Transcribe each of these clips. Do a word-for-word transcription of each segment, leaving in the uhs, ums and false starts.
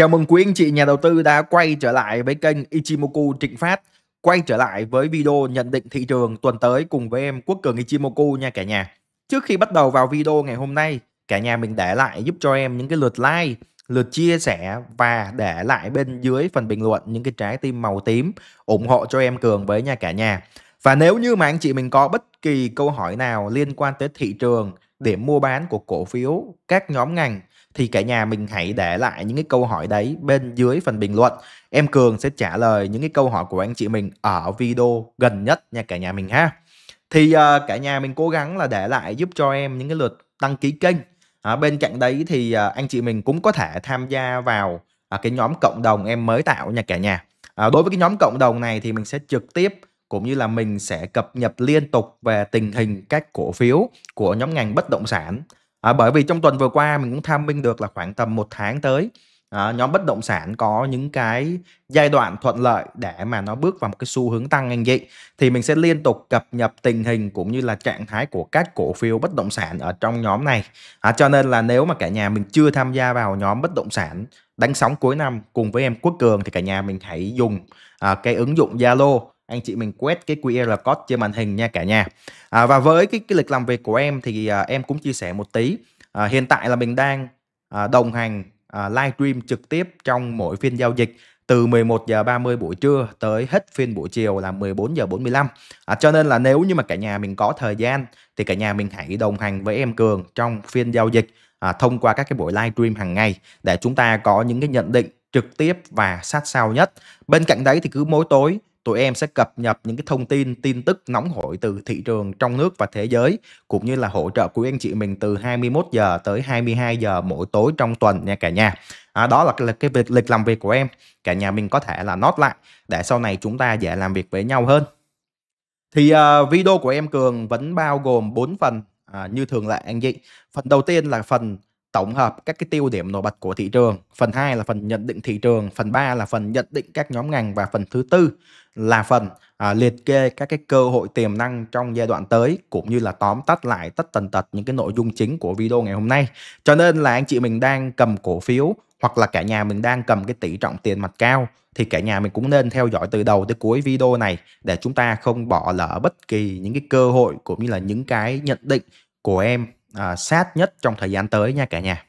Chào mừng quý anh chị nhà đầu tư đã quay trở lại với kênh Ichimoku Trịnh Phát, quay trở lại với video nhận định thị trường tuần tới cùng với em Quốc Cường Ichimoku nha cả nhà. Trước khi bắt đầu vào video ngày hôm nay, cả nhà mình để lại giúp cho em những cái lượt like, lượt chia sẻ và để lại bên dưới phần bình luận những cái trái tim màu tím ủng hộ cho em Cường với nha cả nhà. Và nếu như mà anh chị mình có bất kỳ câu hỏi nào liên quan tới thị trường, điểm mua bán của cổ phiếu, các nhóm ngành thì cả nhà mình hãy để lại những cái câu hỏi đấy bên dưới phần bình luận. Em Cường sẽ trả lời những cái câu hỏi của anh chị mình ở video gần nhất nha cả nhà mình ha. Thì uh, cả nhà mình cố gắng là để lại giúp cho em những cái lượt đăng ký kênh. À, bên cạnh đấy thì uh, anh chị mình cũng có thể tham gia vào uh, cái nhóm cộng đồng em mới tạo nha cả nhà. À, đối với cái nhóm cộng đồng này thì mình sẽ trực tiếp cũng như là mình sẽ cập nhật liên tục về tình hình các cổ phiếu của nhóm ngành bất động sản. À, bởi vì trong tuần vừa qua mình cũng tham minh được là khoảng tầm một tháng tới à, nhóm bất động sản có những cái giai đoạn thuận lợi để mà nó bước vào một cái xu hướng tăng anh chị. Thì mình sẽ liên tục cập nhật tình hình cũng như là trạng thái của các cổ phiếu bất động sản ở trong nhóm này. À, cho nên là nếu mà cả nhà mình chưa tham gia vào nhóm bất động sản đánh sóng cuối năm cùng với em Quốc Cường thì cả nhà mình hãy dùng à, cái ứng dụng Zalo. Anh chị mình quét cái quy rờ code trên màn hình nha cả nhà. À, và với cái, cái lịch làm việc của em thì à, em cũng chia sẻ một tí. À, hiện tại là mình đang à, đồng hành à, live stream trực tiếp trong mỗi phiên giao dịch từ mười một giờ ba mươi buổi trưa tới hết phiên buổi chiều là mười bốn giờ bốn mươi lăm. À, cho nên là nếu như mà cả nhà mình có thời gian thì cả nhà mình hãy đồng hành với em Cường trong phiên giao dịch à, thông qua các cái buổi live stream hàng ngày để chúng ta có những cái nhận định trực tiếp và sát sao nhất. Bên cạnh đấy thì cứ mỗi tối tụi em sẽ cập nhật những cái thông tin, tin tức nóng hổi từ thị trường trong nước và thế giới, cũng như là hỗ trợ quý anh chị mình từ hai mươi mốt giờ tới hai mươi hai giờ mỗi tối trong tuần nha cả nhà. À, đó là cái, cái việc, lịch làm việc của em. Cả nhà mình có thể là note lại để sau này chúng ta dễ làm việc với nhau hơn. Thì uh, video của em Cường vẫn bao gồm bốn phần uh, như thường lệ anh chị. Phần đầu tiên là phần tổng hợp các cái tiêu điểm nổi bật của thị trường, phần hai là phần nhận định thị trường, phần ba là phần nhận định các nhóm ngành và phần thứ tư là phần à, liệt kê các cái cơ hội tiềm năng trong giai đoạn tới, cũng như là tóm tắt lại tất tần tật những cái nội dung chính của video ngày hôm nay. Cho nên là anh chị mình đang cầm cổ phiếu hoặc là cả nhà mình đang cầm cái tỷ trọng tiền mặt cao thì cả nhà mình cũng nên theo dõi từ đầu tới cuối video này để chúng ta không bỏ lỡ bất kỳ những cái cơ hội cũng như là những cái nhận định của em À, sát nhất trong thời gian tới nha cả nhà.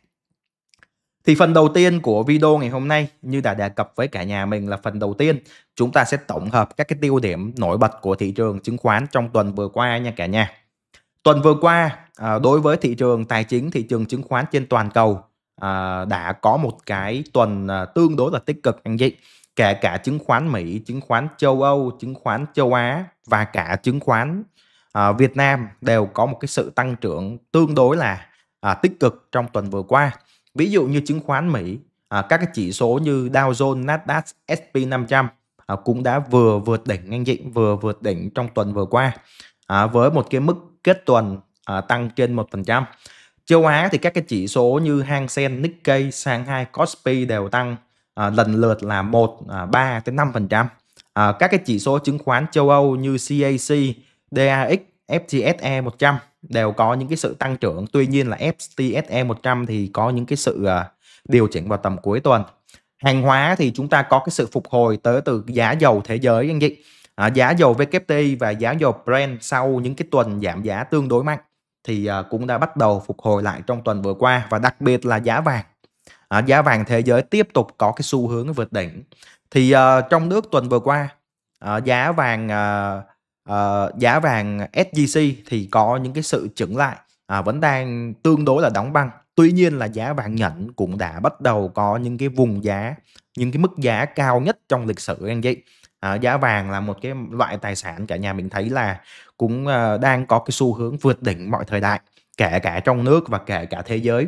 Thì phần đầu tiên của video ngày hôm nay như đã đề cập với cả nhà mình là phần đầu tiên chúng ta sẽ tổng hợp các cái tiêu điểm nổi bật của thị trường chứng khoán trong tuần vừa qua nha cả nhà. Tuần vừa qua à, đối với thị trường tài chính, thị trường chứng khoán trên toàn cầu à, đã có một cái tuần à, tương đối là tích cực anh chị. Kể cả chứng khoán Mỹ, chứng khoán châu Âu, chứng khoán châu Á và cả chứng khoán À, Việt Nam đều có một cái sự tăng trưởng tương đối là à, tích cực trong tuần vừa qua. Ví dụ như chứng khoán Mỹ, à, các cái chỉ số như Dow Jones, Nasdaq, S and P năm trăm à, cũng đã vừa vượt đỉnh anh chị, vừa vượt đỉnh trong tuần vừa qua à, với một cái mức kết tuần à, tăng trên một phần trăm. Châu Á thì các cái chỉ số như Hang Seng, Nikkei, Shanghai, Kospi đều tăng à, lần lượt là một, ba đến năm phần trăm. À, các cái chỉ số chứng khoán châu Âu như xê a xê, đê a ích, F T S E một trăm đều có những cái sự tăng trưởng. Tuy nhiên là F T S E một trăm thì có những cái sự điều chỉnh vào tầm cuối tuần. Hàng hóa thì chúng ta có cái sự phục hồi tới từ giá dầu thế giới anh chị. À, giá dầu W T I và giá dầu Brent sau những cái tuần giảm giá tương đối mạnh thì cũng đã bắt đầu phục hồi lại trong tuần vừa qua, và đặc biệt là giá vàng. À, giá vàng thế giới tiếp tục có cái xu hướng vượt đỉnh. Thì uh, trong nước tuần vừa qua uh, giá vàng uh, À, giá vàng S Z C thì có những cái sự chững lại à, vẫn đang tương đối là đóng băng. Tuy nhiên là giá vàng nhẫn cũng đã bắt đầu có những cái vùng giá, những cái mức giá cao nhất trong lịch sử anh chị. À, giá vàng là một cái loại tài sản cả nhà mình thấy là cũng à, đang có cái xu hướng vượt đỉnh mọi thời đại, kể cả trong nước và kể cả thế giới.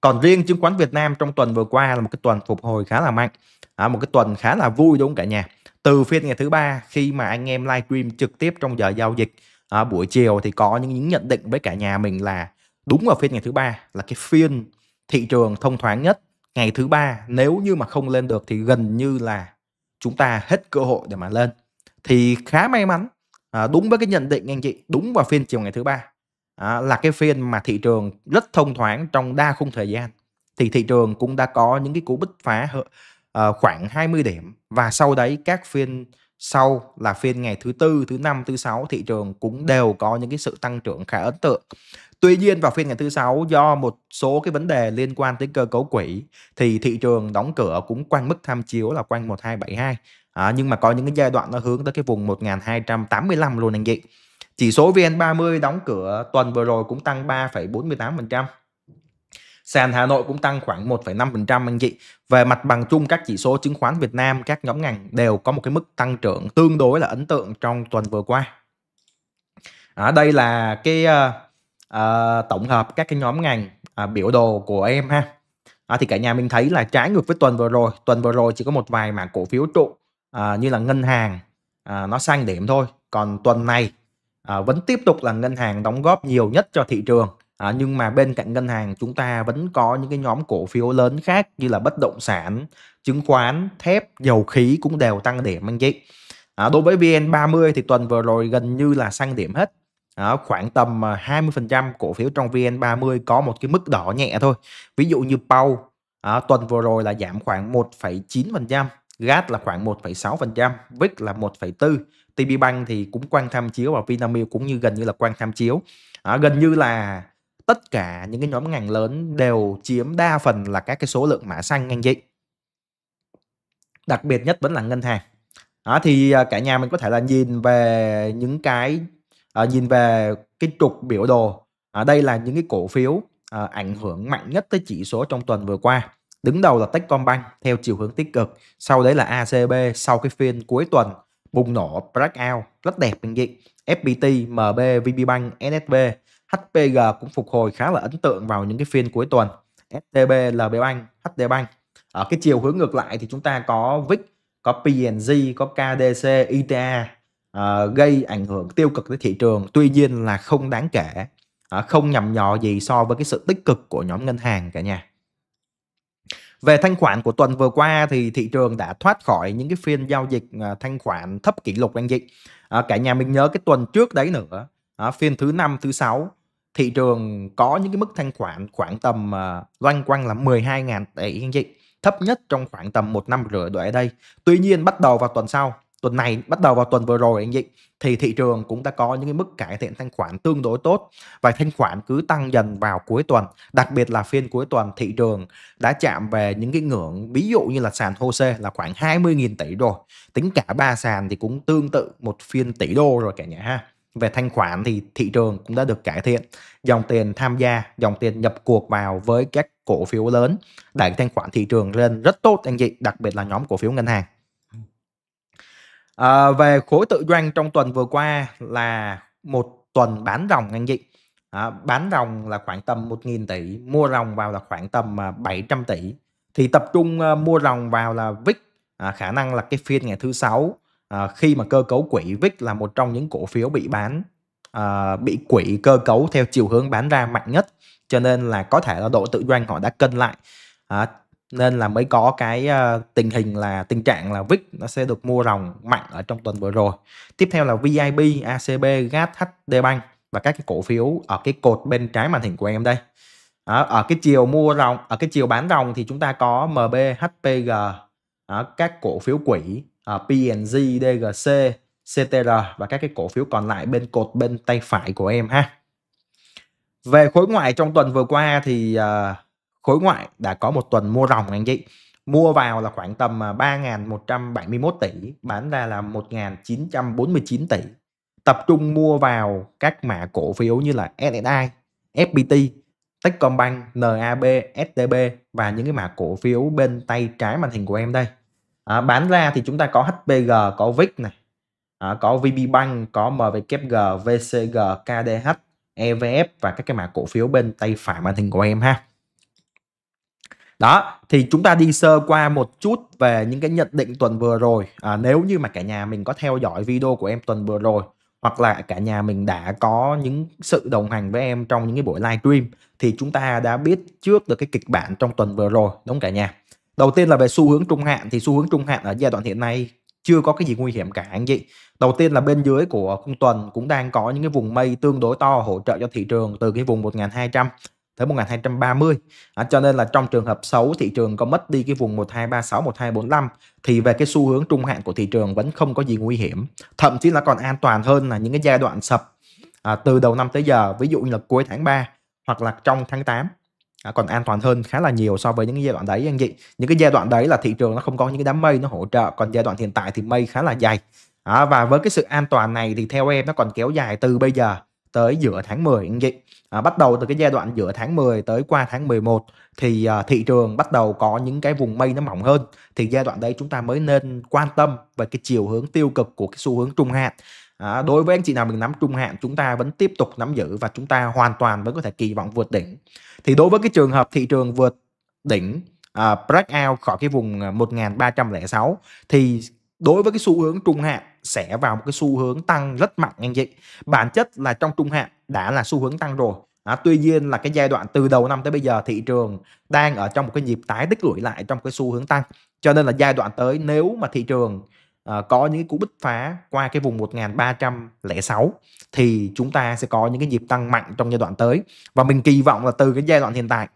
Còn riêng chứng khoán Việt Nam trong tuần vừa qua là một cái tuần phục hồi khá là mạnh, à, một cái tuần khá là vui đúng không cả nhà. Từ phiên ngày thứ ba khi mà anh em live stream trực tiếp trong giờ giao dịch à, buổi chiều thì có những, những nhận định với cả nhà mình là đúng vào phiên ngày thứ ba là cái phiên thị trường thông thoáng nhất. Ngày thứ ba nếu như mà không lên được thì gần như là chúng ta hết cơ hội để mà lên. Thì khá may mắn à, đúng với cái nhận định anh chị, đúng vào phiên chiều ngày thứ ba à, là cái phiên mà thị trường rất thông thoáng trong đa khung thời gian thì thị trường cũng đã có những cái cú bứt phá uh, khoảng hai mươi điểm. Và sau đấy các phiên sau là phiên ngày thứ tư, thứ năm, thứ sáu thị trường cũng đều có những cái sự tăng trưởng khá ấn tượng. Tuy nhiên vào phiên ngày thứ sáu, do một số cái vấn đề liên quan tới cơ cấu quỹ thì thị trường đóng cửa cũng quanh mức tham chiếu là quanh một nghìn hai trăm bảy mươi hai. À, nhưng mà có những cái giai đoạn nó hướng tới cái vùng một nghìn hai trăm tám mươi lăm luôn anh chị. Chỉ số vê en ba mươi đóng cửa tuần vừa rồi cũng tăng ba phẩy bốn mươi tám phần trăm. Sàn Hà Nội cũng tăng khoảng một phẩy năm phần trăm anh chị. Về mặt bằng chung, các chỉ số chứng khoán Việt Nam, các nhóm ngành đều có một cái mức tăng trưởng tương đối là ấn tượng trong tuần vừa qua. À, đây là cái uh, uh, tổng hợp các cái nhóm ngành uh, biểu đồ của em ha. À, thì cả nhà mình thấy là trái ngược với tuần vừa rồi. Tuần vừa rồi chỉ có một vài mảng cổ phiếu trụ uh, như là ngân hàng uh, nó sang điểm thôi. Còn tuần này uh, vẫn tiếp tục là ngân hàng đóng góp nhiều nhất cho thị trường. À, nhưng mà bên cạnh ngân hàng chúng ta vẫn có những cái nhóm cổ phiếu lớn khác như là bất động sản, chứng khoán, thép, dầu khí cũng đều tăng điểm anh chị. À, đối với vê en ba mươi thì tuần vừa rồi gần như là sang điểm hết. À, khoảng tầm hai mươi phần trăm cổ phiếu trong vê en ba mươi có một cái mức đỏ nhẹ thôi. Ví dụ như pê a u à, tuần vừa rồi là giảm khoảng một phẩy chín phần trăm, giê a ét là khoảng một phẩy sáu phần trăm, vê i xê là một phẩy bốn phần trăm, tê bê Bank thì cũng quanh tham chiếu và Vinamilk cũng như gần như là quanh tham chiếu. À, gần như là tất cả những cái nhóm ngành lớn đều chiếm đa phần là các cái số lượng mã xanh anh chị. Đặc biệt nhất vẫn là ngân hàng. À, thì cả nhà mình có thể là nhìn về những cái à, nhìn về cái trục biểu đồ. À, đây là những cái cổ phiếu à, ảnh hưởng mạnh nhất tới chỉ số trong tuần vừa qua. Đứng đầu là Techcombank theo chiều hướng tích cực. Sau đấy là a xê bê sau cái phiên cuối tuần bùng nổ blackout rất đẹp anh chị. ép pê tê, em bê, VPBank, ét ét bê, hát pê giê cũng phục hồi khá là ấn tượng vào những cái phiên cuối tuần. ét tê bê, LBBank, hát đê Bank. Ở cái chiều hướng ngược lại thì chúng ta có vê i xê, có pê en giê, có ca đê xê, i tê a à, gây ảnh hưởng tiêu cực tới thị trường. Tuy nhiên là không đáng kể, à, không nhằm nhò gì so với cái sự tích cực của nhóm ngân hàng cả nhà. Về thanh khoản của tuần vừa qua thì thị trường đã thoát khỏi những cái phiên giao dịch thanh khoản thấp kỷ lục anh chị. À, cả nhà mình nhớ cái tuần trước đấy nữa, à, phiên thứ năm, thứ sáu. Thị trường có những cái mức thanh khoản khoảng tầm uh, loanh quanh là mười hai nghìn tỷ anh chị, thấp nhất trong khoảng tầm một năm rưỡi đổ đây. Tuy nhiên bắt đầu vào tuần sau, tuần này bắt đầu vào tuần vừa rồi anh chị, thì thị trường cũng đã có những cái mức cải thiện thanh khoản tương đối tốt và thanh khoản cứ tăng dần vào cuối tuần. Đặc biệt là phiên cuối tuần thị trường đã chạm về những cái ngưỡng, ví dụ như là sàn HOSE là khoảng hai mươi nghìn tỷ rồi. Tính cả ba sàn thì cũng tương tự một phiên tỷ đô rồi cả nhà ha. Về thanh khoản thì thị trường cũng đã được cải thiện. Dòng tiền tham gia, dòng tiền nhập cuộc vào với các cổ phiếu lớn đẩy thanh khoản thị trường lên rất tốt anh chị, đặc biệt là nhóm cổ phiếu ngân hàng. à, Về khối tự doanh trong tuần vừa qua là một tuần bán ròng anh chị. à, Bán ròng là khoảng tầm một nghìn tỷ, mua ròng vào là khoảng tầm bảy trăm tỷ. Thì tập trung mua ròng vào là vê i xê, à, khả năng là cái phiên ngày thứ sáu. À, khi mà cơ cấu quỹ, vê i xê là một trong những cổ phiếu bị bán, à, bị quỹ cơ cấu theo chiều hướng bán ra mạnh nhất. Cho nên là có thể là đội tự doanh họ đã cân lại. À, nên là mới có cái à, tình hình là tình trạng là vê i xê nó sẽ được mua ròng mạnh ở trong tuần vừa rồi. Tiếp theo là vê i pê, a xê bê, giê a ét, hát đê Bank và các cái cổ phiếu ở cái cột bên trái màn hình của em đây. À, ở cái chiều mua ròng, ở cái chiều bán ròng thì chúng ta có em bê, hát pê giê, à, các cổ phiếu quỹ, Uh, pê en giê, đê giê xê, xê tê rờ và các cái cổ phiếu còn lại bên cột bên tay phải của em ha. Về khối ngoại trong tuần vừa qua thì uh, khối ngoại đã có một tuần mua ròng anh chị. Mua vào là khoảng tầm ba nghìn một trăm bảy mươi mốt tỷ, bán ra là một nghìn chín trăm bốn mươi chín tỷ. Tập trung mua vào các mã cổ phiếu như là ét ét i, ép pê tê, Techcombank, en a bê, ét tê bê và những cái mã cổ phiếu bên tay trái màn hình của em đây. À, bán ra thì chúng ta có hát pê giê, có vê i xê này, à, có VPBank, có em vê kép giê, vê xê giê, ca đê hát, e vê ép và các cái mã cổ phiếu bên tay phải màn hình của em ha. Đó, thì chúng ta đi sơ qua một chút về những cái nhận định tuần vừa rồi. à, Nếu như mà cả nhà mình có theo dõi video của em tuần vừa rồi, hoặc là cả nhà mình đã có những sự đồng hành với em trong những cái buổi live stream, thì chúng ta đã biết trước được cái kịch bản trong tuần vừa rồi, đúng không cả nhà? Đầu tiên là về xu hướng trung hạn, thì xu hướng trung hạn ở giai đoạn hiện nay chưa có cái gì nguy hiểm cả anh chị. Đầu tiên là bên dưới của khung tuần cũng đang có những cái vùng mây tương đối to hỗ trợ cho thị trường từ cái vùng một nghìn hai trăm tới một nghìn hai trăm ba mươi. À, cho nên là trong trường hợp xấu thị trường có mất đi cái vùng một hai ba sáu, một hai bốn lăm thì về cái xu hướng trung hạn của thị trường vẫn không có gì nguy hiểm, thậm chí là còn an toàn hơn là những cái giai đoạn sập à, từ đầu năm tới giờ, ví dụ như là cuối tháng ba hoặc là trong tháng tám. À, còn an toàn hơn khá là nhiều so với những giai đoạn đấy anh chị. Những cái giai đoạn đấy là thị trường nó không có những cái đám mây nó hỗ trợ, còn giai đoạn hiện tại thì mây khá là dày. À, và với cái sự an toàn này thì theo em nó còn kéo dài từ bây giờ tới giữa tháng mười anh chị. À, bắt đầu từ cái giai đoạn giữa tháng mười tới qua tháng mười một thì à, thị trường bắt đầu có những cái vùng mây nó mỏng hơn, thì giai đoạn đấy chúng ta mới nên quan tâm về cái chiều hướng tiêu cực của cái xu hướng trung hạn. À, đối với anh chị nào mình nắm trung hạn, chúng ta vẫn tiếp tục nắm giữ và chúng ta hoàn toàn vẫn có thể kỳ vọng vượt đỉnh. Thì đối với cái trường hợp thị trường vượt đỉnh à, breakout khỏi cái vùng một nghìn ba trăm lẻ sáu thì đối với cái xu hướng trung hạn sẽ vào một cái xu hướng tăng rất mạnh anh chị. Bản chất là trong trung hạn đã là xu hướng tăng rồi. À, tuy nhiên là cái giai đoạn từ đầu năm tới bây giờ thị trường đang ở trong một cái nhịp tái tích lũy lại trong cái xu hướng tăng. Cho nên là giai đoạn tới nếu mà thị trường à, có những cú bứt phá qua cái vùng một nghìn ba trăm lẻ sáu thì chúng ta sẽ có những cái nhịp tăng mạnh trong giai đoạn tới. Và mình kỳ vọng là từ cái giai đoạn hiện tại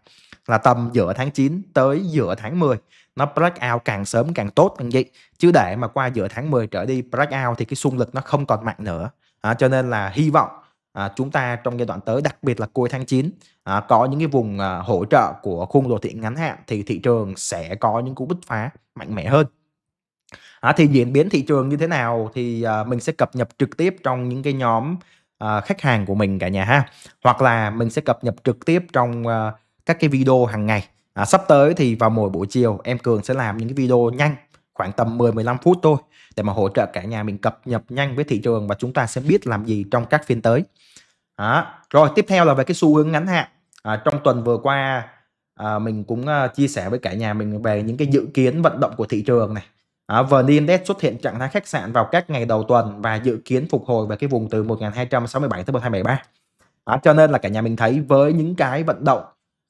là tầm giữa tháng chín tới giữa tháng mười, nó break out càng sớm càng tốt anh chị. Chứ để mà qua giữa tháng mười trở đi break out thì cái xung lực nó không còn mạnh nữa. À, cho nên là hy vọng à, chúng ta trong giai đoạn tới, đặc biệt là cuối tháng chín, à, có những cái vùng à, hỗ trợ của khung đồ thị ngắn hạn thì thị trường sẽ có những cú bứt phá mạnh mẽ hơn. À, thì diễn biến thị trường như thế nào thì à, mình sẽ cập nhật trực tiếp trong những cái nhóm à, khách hàng của mình cả nhà ha. Hoặc là mình sẽ cập nhật trực tiếp trong à, các cái video hàng ngày. À, sắp tới thì vào mỗi buổi chiều em Cường sẽ làm những cái video nhanh khoảng tầm mười mười lăm phút thôi để mà hỗ trợ cả nhà mình cập nhật nhanh với thị trường và chúng ta sẽ biết làm gì trong các phiên tới. À, rồi tiếp theo là về cái xu hướng ngắn hạn. À, trong tuần vừa qua à, mình cũng à, chia sẻ với cả nhà mình về những cái dự kiến vận động của thị trường này. À, vê en-Index xuất hiện trạng thái khách sạn vào các ngày đầu tuần và dự kiến phục hồi về cái vùng từ một nghìn hai trăm sáu mươi bảy tới một nghìn hai trăm bảy mươi ba. À, cho nên là cả nhà mình thấy với những cái vận động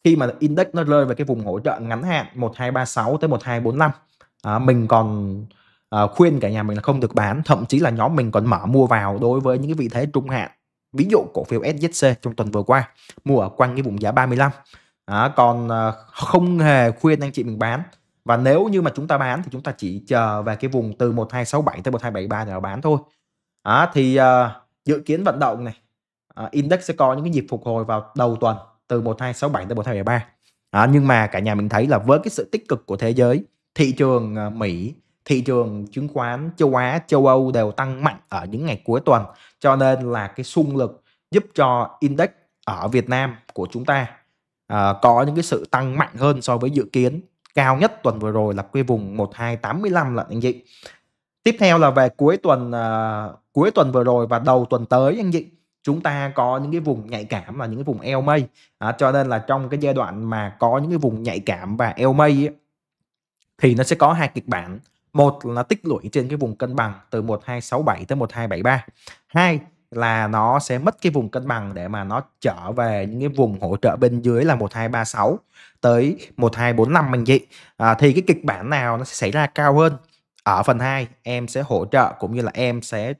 khi mà index nó rơi về cái vùng hỗ trợ ngắn hạn một hai ba sáu tới một hai bốn lăm, à, mình còn à, khuyên cả nhà mình là không được bán, thậm chí là nhóm mình còn mở mua vào đối với những cái vị thế trung hạn. Ví dụ cổ phiếu ét zét xê trong tuần vừa qua mua ở quanh cái vùng giá ba mươi lăm. À, còn à, không hề khuyên anh chị mình bán. Và nếu như mà chúng ta bán thì chúng ta chỉ chờ về cái vùng từ một hai sáu bảy tới một hai bảy ba để mà bán thôi. À, thì à, dự kiến vận động này, à, index sẽ có những cái nhịp phục hồi vào đầu tuần từ một hai sáu bảy tới một hai bảy ba. À, nhưng mà cả nhà mình thấy là với cái sự tích cực của thế giới, thị trường Mỹ, thị trường chứng khoán châu Á, châu Âu đều tăng mạnh ở những ngày cuối tuần. Cho nên là cái xung lực giúp cho index ở Việt Nam của chúng ta à, có những cái sự tăng mạnh hơn so với dự kiến. Cao nhất tuần vừa rồi là cái vùng một hai tám lăm là anh chị. Tiếp theo là về cuối tuần à, cuối tuần vừa rồi và đầu tuần tới anh chị, chúng ta có những cái vùng nhạy cảm là những cái vùng e lờ em a. À, cho nên là trong cái giai đoạn mà có những cái vùng nhạy cảm và e lờ em a ấy, thì nó sẽ có hai kịch bản. Một là tích lũy trên cái vùng cân bằng từ một hai sáu bảy tới một hai bảy ba. Hai là nó sẽ mất cái vùng cân bằng để mà nó trở về những cái vùng hỗ trợ bên dưới là một hai ba sáu tới một hai bốn lăm mình vậy. À, thì cái kịch bản nào nó sẽ xảy ra cao hơn? Ở phần hai em sẽ hỗ trợ cũng như là em sẽ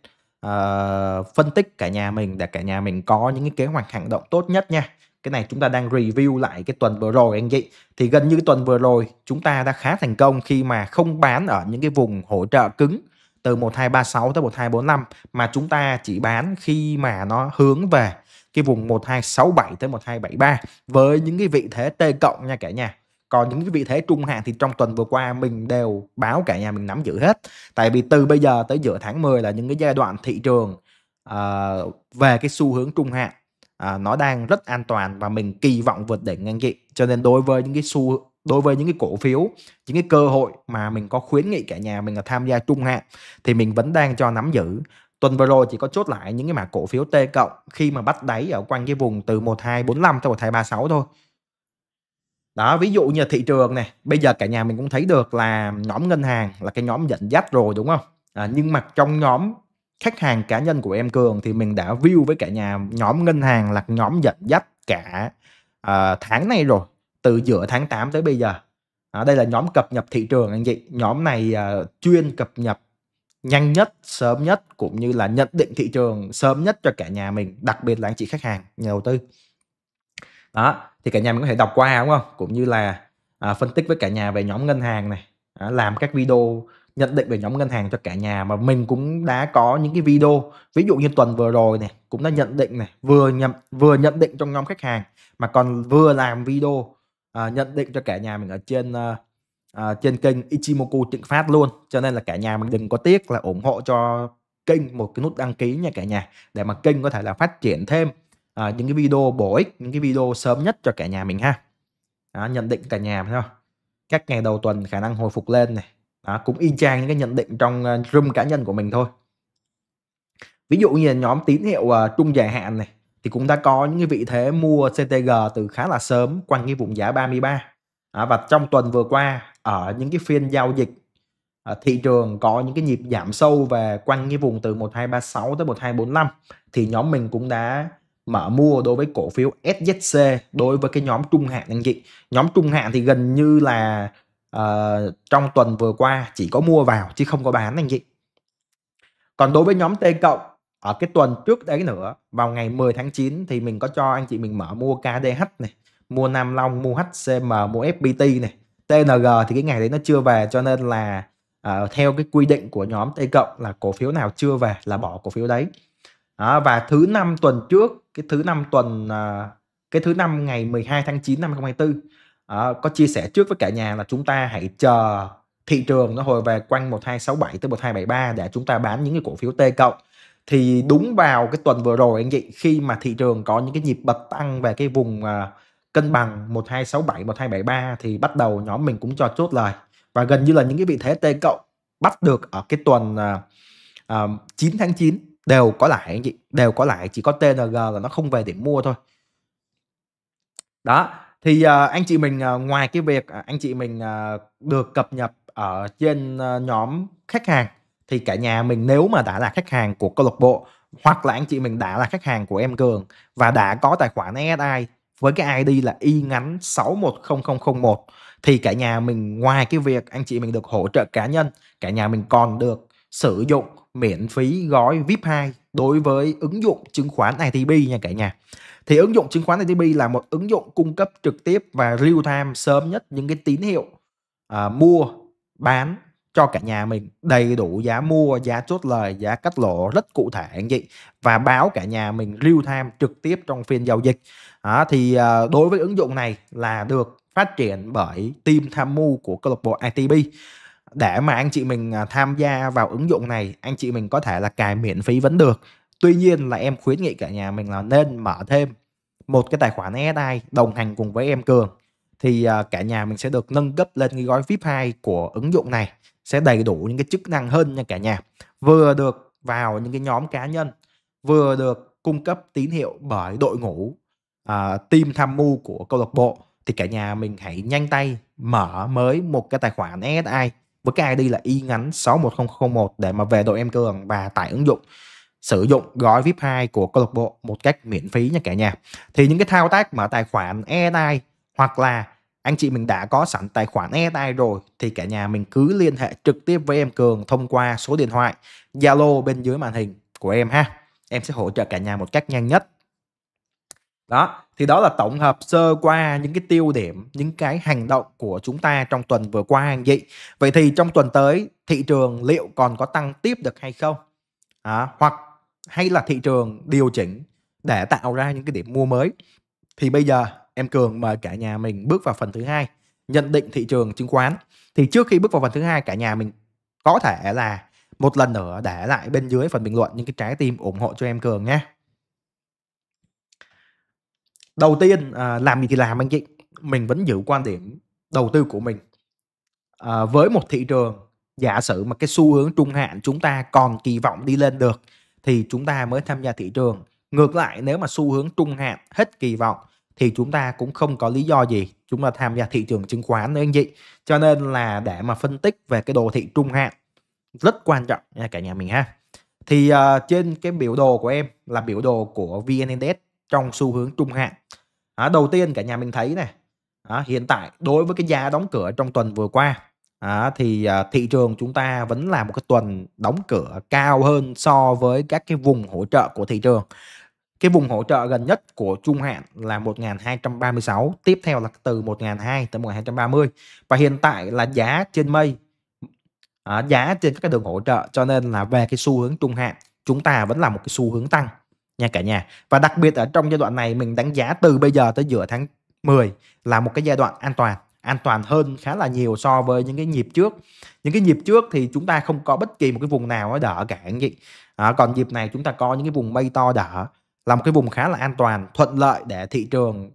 Uh, phân tích cả nhà mình để cả nhà mình có những cái kế hoạch hành động tốt nhất nha. Cái này chúng ta đang review lại cái tuần vừa rồi anh chị. Thì gần như cái tuần vừa rồi chúng ta đã khá thành công khi mà không bán ở những cái vùng hỗ trợ cứng từ một hai ba sáu tới một hai bốn lăm, mà chúng ta chỉ bán khi mà nó hướng về cái vùng một hai sáu bảy tới một hai bảy ba với những cái vị thế T cộng nha cả nhà. Còn những cái vị thế trung hạn thì trong tuần vừa qua mình đều báo cả nhà mình nắm giữ hết. Tại vì từ bây giờ tới giữa tháng mười là những cái giai đoạn thị trường uh, về cái xu hướng trung hạn uh, nó đang rất an toàn và mình kỳ vọng vượt đỉnh anh chị. Cho nên đối với những cái xu đối với những cái cổ phiếu, những cái cơ hội mà mình có khuyến nghị cả nhà mình là tham gia trung hạn thì mình vẫn đang cho nắm giữ. Tuần vừa rồi chỉ có chốt lại những cái mã cổ phiếu T cộng khi mà bắt đáy ở quanh cái vùng từ một hai bốn lăm tới một hai ba sáu thôi. Đó, ví dụ như thị trường này, bây giờ cả nhà mình cũng thấy được là nhóm ngân hàng là cái nhóm dẫn dắt rồi đúng không? À, nhưng mà trong nhóm khách hàng cá nhân của em Cường thì mình đã view với cả nhà nhóm ngân hàng là nhóm dẫn dắt cả à, tháng này rồi, từ giữa tháng tám tới bây giờ. À, đây là nhóm cập nhật thị trường anh chị. Nhóm này à, chuyên cập nhật nhanh nhất, sớm nhất cũng như là nhận định thị trường sớm nhất cho cả nhà mình, đặc biệt là anh chị khách hàng, nhà đầu tư. Đó, thì cả nhà mình có thể đọc qua đúng không? Cũng như là à, phân tích với cả nhà về nhóm ngân hàng này, à, làm các video nhận định về nhóm ngân hàng cho cả nhà, mà mình cũng đã có những cái video, ví dụ như tuần vừa rồi này cũng đã nhận định này, vừa nhận vừa nhận định trong nhóm khách hàng mà còn vừa làm video à, nhận định cho cả nhà mình ở trên à, trên kênh Ichimoku Trịnh Phát luôn. Cho nên là cả nhà mình đừng có tiếc là ủng hộ cho kênh một cái nút đăng ký nha cả nhà, để mà kênh có thể là phát triển thêm à, những cái video bổ ích, những cái video sớm nhất cho cả nhà mình ha. Đó, nhận định cả nhà thấy không? Các ngày đầu tuần khả năng hồi phục lên này. Đó, cũng y chang những cái nhận định trong room cá nhân của mình thôi. Ví dụ như nhóm tín hiệu uh, trung dài hạn này thì cũng đã có những cái vị thế mua xê tê giê từ khá là sớm quanh cái vùng giá ba mươi ba. Đó, và trong tuần vừa qua ở những cái phiên giao dịch uh, thị trường có những cái nhịp giảm sâu về quanh cái vùng từ một hai ba sáu tới một hai bốn năm, thì nhóm mình cũng đã mở mua đối với cổ phiếu ét zét xê đối với cái nhóm trung hạn anh chị. Nhóm trung hạn thì gần như là Uh, trong tuần vừa qua chỉ có mua vào chứ không có bán anh chị. Còn đối với nhóm T cộng ở cái tuần trước đấy nữa, vào ngày mười tháng chín thì mình có cho anh chị mình mở mua ca đê hát này, mua Nam Long, mua hát xê em, mua ép pê tê này. tê en giê thì cái ngày đấy nó chưa về, cho nên là uh, theo cái quy định của nhóm T cộng là cổ phiếu nào chưa về là bỏ cổ phiếu đấy. Đó, và thứ năm tuần trước, cái thứ năm tuần uh, cái thứ năm ngày mười hai tháng chín năm hai nghìn không trăm hai mươi tư, À, có chia sẻ trước với cả nhà là chúng ta hãy chờ thị trường nó hồi về quanh một hai sáu bảy tới một hai bảy ba để chúng ta bán những cái cổ phiếu T cộng. Thì đúng vào cái tuần vừa rồi anh chị, khi mà thị trường có những cái nhịp bật tăng về cái vùng uh, cân bằng một hai sáu bảy, một hai bảy ba, thì bắt đầu nhóm mình cũng cho chốt lời. Và gần như là những cái vị thế T cộng bắt được ở cái tuần uh, uh, chín tháng chín đều có lãi anh chị, đều có lãi, chỉ có tê en giê là nó không về điểm mua thôi. Đó. Thì uh, anh chị mình uh, ngoài cái việc uh, anh chị mình uh, được cập nhật ở trên uh, nhóm khách hàng, thì cả nhà mình nếu mà đã là khách hàng của câu lạc bộ, hoặc là anh chị mình đã là khách hàng của em Cường và đã có tài khoản ét ét i với cái i đê là y ngắn sáu một không không không một, thì cả nhà mình ngoài cái việc anh chị mình được hỗ trợ cá nhân, cả nhà mình còn được sử dụng miễn phí gói VIP hai đối với ứng dụng chứng khoán i tê bê nha cả nhà. Thì ứng dụng chứng khoán i tê bê là một ứng dụng cung cấp trực tiếp và real time sớm nhất những cái tín hiệu à, mua, bán cho cả nhà mình, đầy đủ giá mua, giá chốt lời, giá cắt lỗ rất cụ thể anh chị, và báo cả nhà mình real time trực tiếp trong phiên giao dịch. À, thì à, đối với ứng dụng này là được phát triển bởi team tham mưu của câu lạc bộ i tê bê. Để mà anh chị mình tham gia vào ứng dụng này, anh chị mình có thể là cài miễn phí vẫn được. Tuy nhiên là em khuyến nghị cả nhà mình là nên mở thêm một cái tài khoản ét ét i đồng hành cùng với em Cường. Thì cả nhà mình sẽ được nâng cấp lên cái gói VIP hai của ứng dụng này, sẽ đầy đủ những cái chức năng hơn nha cả nhà. Vừa được vào những cái nhóm cá nhân, vừa được cung cấp tín hiệu bởi đội ngũ uh, team tham mưu của câu lạc bộ. Thì cả nhà mình hãy nhanh tay mở mới một cái tài khoản ét ét i với cái i đê là y ngắn sáu một không không một để mà về đội em Cường và tải ứng dụng, sử dụng gói VIP hai của câu lạc bộ một cách miễn phí nha cả nhà. Thì những cái thao tác mở tài khoản ét ét i, hoặc là anh chị mình đã có sẵn tài khoản ét ét i rồi, thì cả nhà mình cứ liên hệ trực tiếp với em Cường thông qua số điện thoại Zalo bên dưới màn hình của em ha. Em sẽ hỗ trợ cả nhà một cách nhanh nhất. Đó, thì đó là tổng hợp sơ qua những cái tiêu điểm, những cái hành động của chúng ta trong tuần vừa qua anh chị. Vậy thì trong tuần tới thị trường liệu còn có tăng tiếp được hay không? À, hoặc hay là thị trường điều chỉnh để tạo ra những cái điểm mua mới? Thì bây giờ em Cường mời cả nhà mình bước vào phần thứ hai, nhận định thị trường chứng khoán. Thì trước khi bước vào phần thứ hai, cả nhà mình có thể là một lần nữa để lại bên dưới phần bình luận những cái trái tim ủng hộ cho em Cường nhé. Đầu tiên, làm gì thì làm anh chị, mình vẫn giữ quan điểm đầu tư của mình. À, với một thị trường giả sử mà cái xu hướng trung hạn chúng ta còn kỳ vọng đi lên được thì chúng ta mới tham gia thị trường. Ngược lại, nếu mà xu hướng trung hạn hết kỳ vọng thì chúng ta cũng không có lý do gì chúng ta tham gia thị trường chứng khoán nữa anh chị. Cho nên là để mà phân tích về cái đồ thị trung hạn rất quan trọng nha cả nhà mình ha. Thì uh, trên cái biểu đồ của em là biểu đồ của vê en-Index trong xu hướng trung hạn. À, đầu tiên cả nhà mình thấy này, à, hiện tại đối với cái giá đóng cửa trong tuần vừa qua, à, thì à, thị trường chúng ta vẫn là một cái tuần đóng cửa cao hơn so với các cái vùng hỗ trợ của thị trường. Cái vùng hỗ trợ gần nhất của trung hạn là một nghìn hai trăm ba mươi sáu, tiếp theo là từ một nghìn hai trăm tới một nghìn hai trăm ba mươi. Và hiện tại là giá trên mây, à, giá trên các cái đường hỗ trợ, cho nên là về cái xu hướng trung hạn chúng ta vẫn là một cái xu hướng tăng nha cả nhà. Và đặc biệt ở trong giai đoạn này mình đánh giá từ bây giờ tới giữa tháng mười là một cái giai đoạn an toàn, an toàn hơn khá là nhiều so với những cái nhịp trước. Những cái nhịp trước thì chúng ta không có bất kỳ một cái vùng nào đỡ cả anh chị. À, còn nhịp này chúng ta có những cái vùng mây to đỡ, là một cái vùng khá là an toàn, thuận lợi để thị trường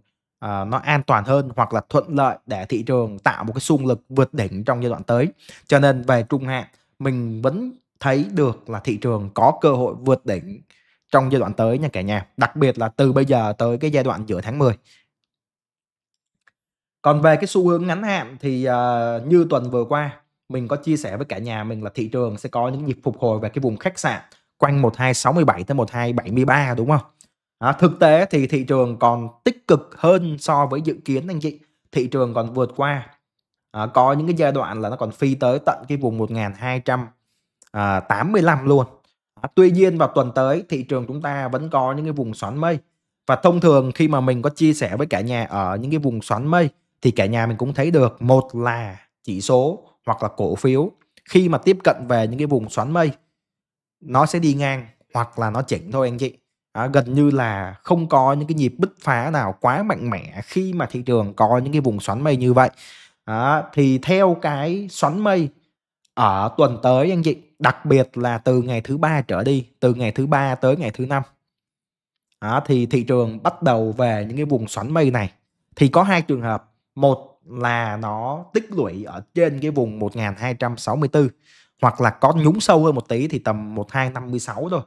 uh, nó an toàn hơn, hoặc là thuận lợi để thị trường tạo một cái xung lực vượt đỉnh trong giai đoạn tới. Cho nên về trung hạn mình vẫn thấy được là thị trường có cơ hội vượt đỉnh trong giai đoạn tới nha cả nhà, đặc biệt là từ bây giờ tới cái giai đoạn giữa tháng mười. Còn về cái xu hướng ngắn hạn thì uh, như tuần vừa qua mình có chia sẻ với cả nhà mình là thị trường sẽ có những nhịp phục hồi về cái vùng khách sạn quanh một nghìn hai trăm sáu mươi bảy tới một nghìn hai trăm bảy mươi ba, đúng không? À, thực tế thì thị trường còn tích cực hơn so với dự kiến anh chị. Thị trường còn vượt qua, à, có những cái giai đoạn là nó còn phi tới tận cái vùng một nghìn hai trăm tám mươi lăm luôn. À, tuy nhiên vào tuần tới thị trường chúng ta vẫn có những cái vùng xoắn mây. Và thông thường khi mà mình có chia sẻ với cả nhà ở những cái vùng xoắn mây thì cả nhà mình cũng thấy được, một là chỉ số hoặc là cổ phiếu khi mà tiếp cận về những cái vùng xoắn mây nó sẽ đi ngang hoặc là nó chỉnh thôi anh chị. À, gần như là không có những cái nhịp bứt phá nào quá mạnh mẽ khi mà thị trường có những cái vùng xoắn mây như vậy. À, thì theo cái xoắn mây ở tuần tới anh chị, đặc biệt là từ ngày thứ ba trở đi, từ ngày thứ ba tới ngày thứ năm, à, thì thị trường bắt đầu về những cái vùng xoắn mây này thì có hai trường hợp. Một là nó tích lũy ở trên cái vùng một nghìn hai trăm sáu mươi tư, hoặc là có nhúng sâu hơn một tí thì tầm một nghìn hai trăm năm mươi sáu thôi.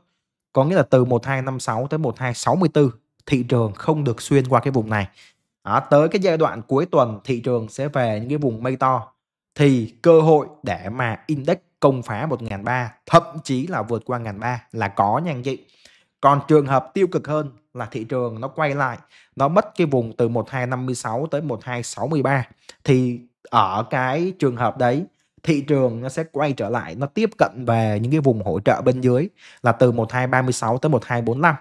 Có nghĩa là từ một nghìn hai trăm năm mươi sáu tới một nghìn hai trăm sáu mươi tư thị trường không được xuyên qua cái vùng này. À, tới cái giai đoạn cuối tuần thị trường sẽ về những cái vùng mây to, thì cơ hội để mà index công phá một nghìn ba trăm, thậm chí là vượt qua một nghìn ba trăm là có nha anh chị. Còn trường hợp tiêu cực hơn là thị trường nó quay lại, nó mất cái vùng từ một nghìn hai trăm năm mươi sáu tới một nghìn hai trăm sáu mươi ba, thì ở cái trường hợp đấy thị trường nó sẽ quay trở lại, nó tiếp cận về những cái vùng hỗ trợ bên dưới là từ một nghìn hai trăm ba mươi sáu tới một nghìn hai trăm bốn mươi lăm.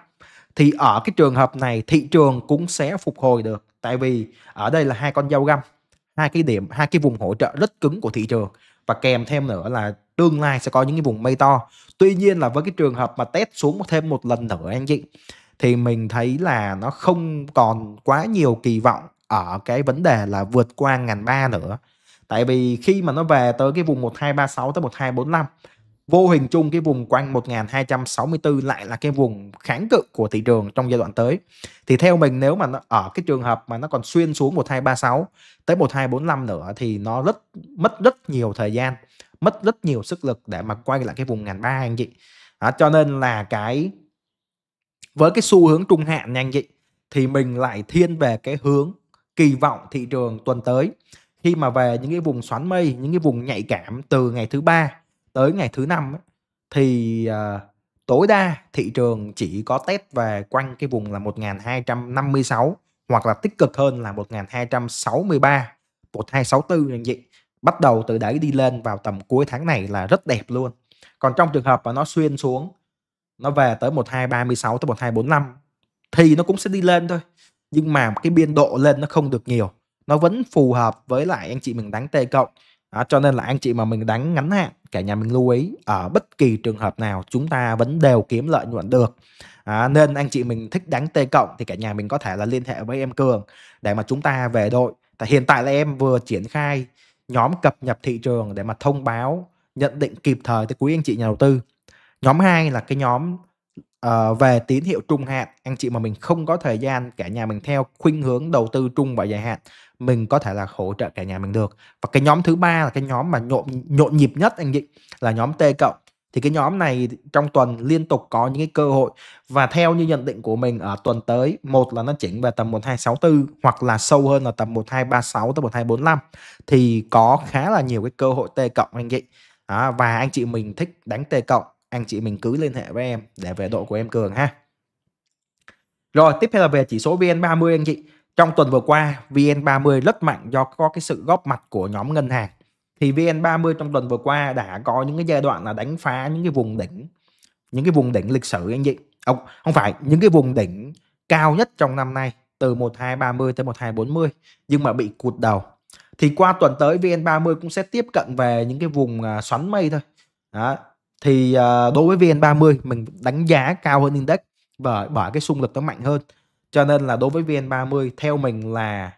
Thì ở cái trường hợp này thị trường cũng sẽ phục hồi được, tại vì ở đây là hai con dao găm, hai cái điểm, hai cái vùng hỗ trợ rất cứng của thị trường, và kèm thêm nữa là tương lai sẽ có những cái vùng mây to. Tuy nhiên là với cái trường hợp mà test xuống thêm một lần nữa anh chị, thì mình thấy là nó không còn quá nhiều kỳ vọng ở cái vấn đề là vượt qua một nghìn ba trăm nữa. Tại vì khi mà nó về tới cái vùng một nghìn hai trăm ba mươi sáu tới một nghìn hai trăm bốn mươi lăm, vô hình chung cái vùng quanh một nghìn hai trăm sáu mươi tư lại là cái vùng kháng cự của thị trường trong giai đoạn tới. Thì theo mình nếu mà nó ở cái trường hợp mà nó còn xuyên xuống một nghìn hai trăm ba mươi sáu tới một nghìn hai trăm bốn mươi lăm nữa thì nó rất mất rất nhiều thời gian, mất rất nhiều sức lực để mà quay lại cái vùng một nghìn ba trăm anh chị. Đó, cho nên là cái với cái xu hướng trung hạn nha anh chị, thì mình lại thiên về cái hướng kỳ vọng thị trường tuần tới. Khi mà về những cái vùng xoắn mây, những cái vùng nhạy cảm từ ngày thứ ba tới ngày thứ năm ấy, thì uh, tối đa thị trường chỉ có test về quanh cái vùng là một nghìn hai trăm năm mươi sáu, hoặc là tích cực hơn là một nghìn hai trăm sáu mươi ba, một nghìn hai trăm sáu mươi tư anh chị. Bắt đầu từ đấy đi lên vào tầm cuối tháng này là rất đẹp luôn. Còn trong trường hợp mà nó xuyên xuống, nó về tới một nghìn hai trăm ba mươi sáu tới một nghìn hai trăm bốn mươi lăm thì nó cũng sẽ đi lên thôi, nhưng mà cái biên độ lên nó không được nhiều, nó vẫn phù hợp với lại anh chị mình đánh T cộng. À, cho nên là anh chị mà mình đánh ngắn hạn, cả nhà mình lưu ý ở bất kỳ trường hợp nào chúng ta vẫn đều kiếm lợi nhuận được. À, nên anh chị mình thích đánh T cộng thì cả nhà mình có thể là liên hệ với em Cường để mà chúng ta về đội. Tại hiện tại là em vừa triển khai nhóm cập nhật thị trường để mà thông báo nhận định kịp thời tới quý anh chị nhà đầu tư. Nhóm hai là cái nhóm uh, về tín hiệu trung hạn. Anh chị mà mình không có thời gian, cả nhà mình theo khuynh hướng đầu tư trung và dài hạn, mình có thể là hỗ trợ cả nhà mình được. Và cái nhóm thứ ba là cái nhóm mà nhộn, nhộn nhịp nhất anh chị, là nhóm T cộng. Thì cái nhóm này trong tuần liên tục có những cái cơ hội, và theo như nhận định của mình ở tuần tới, một là nó chỉnh về tầm một nghìn hai trăm sáu mươi tư hoặc là sâu hơn là tầm một nghìn hai trăm ba mươi sáu tới một nghìn hai trăm bốn mươi lăm thì có khá là nhiều cái cơ hội T cộng anh chị. À, và anh chị mình thích đánh T cộng, anh chị mình cứ liên hệ với em để về đội của em Cường ha. Rồi tiếp theo là về chỉ số vê en ba mươi anh chị. Trong tuần vừa qua vê en ba mươi rất mạnh do có cái sự góp mặt của nhóm ngân hàng. Thì vê en ba mươi trong tuần vừa qua đã có những cái giai đoạn là đánh phá những cái vùng đỉnh, những cái vùng đỉnh lịch sử anh chị. Ông, không phải những cái vùng đỉnh cao nhất trong năm nay từ một nghìn hai trăm ba mươi tới một nghìn hai trăm bốn mươi nhưng mà bị cụt đầu. Thì qua tuần tới vê en ba mươi cũng sẽ tiếp cận về những cái vùng xoắn mây thôi. Đó. Thì đối với vê en ba mươi mình đánh giá cao hơn index bởi, bởi cái xung lực nó mạnh hơn. Cho nên là đối với vê en ba mươi theo mình là